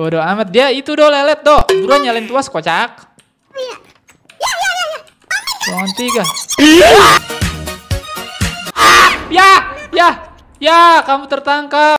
Bodoh amat dia itu do lelet do. Buruan nyalain tuas kocak. Pohon tiga. Ya, kamu tertangkap.